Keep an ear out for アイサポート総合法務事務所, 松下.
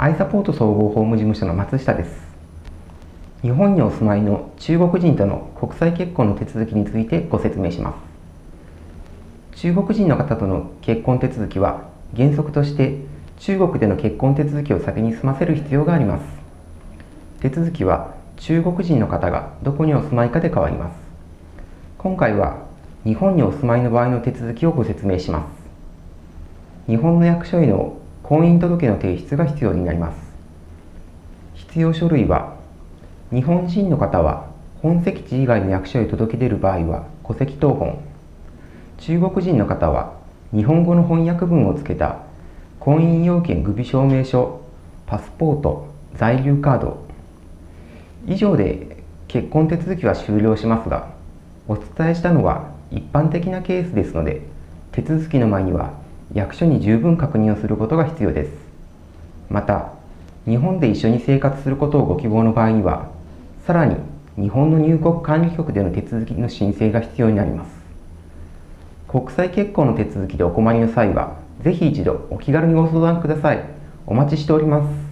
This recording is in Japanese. アイサポート総合法務事務所の松下です。日本にお住まいの中国人との国際結婚の手続きについてご説明します。中国人の方との結婚手続きは原則として中国での結婚手続きを先に済ませる必要があります。手続きは中国人の方がどこにお住まいかで変わります。今回は日本にお住まいの場合の手続きをご説明します。日本の役所への婚姻届の提出が必要になります。必要書類は、日本人の方は本籍地以外の役所へ届け出る場合は戸籍謄本、中国人の方は日本語の翻訳文をつけた婚姻要件具備証明書、パスポート、在留カード、以上で結婚手続きは終了しますが、お伝えしたのは一般的なケースですので、手続きの前には役所に十分確認をすることが必要です。また、日本で一緒に生活することをご希望の場合には、さらに日本の入国管理局での手続きの申請が必要になります。国際結婚の手続きでお困りの際は、ぜひ一度お気軽にご相談ください。お待ちしております。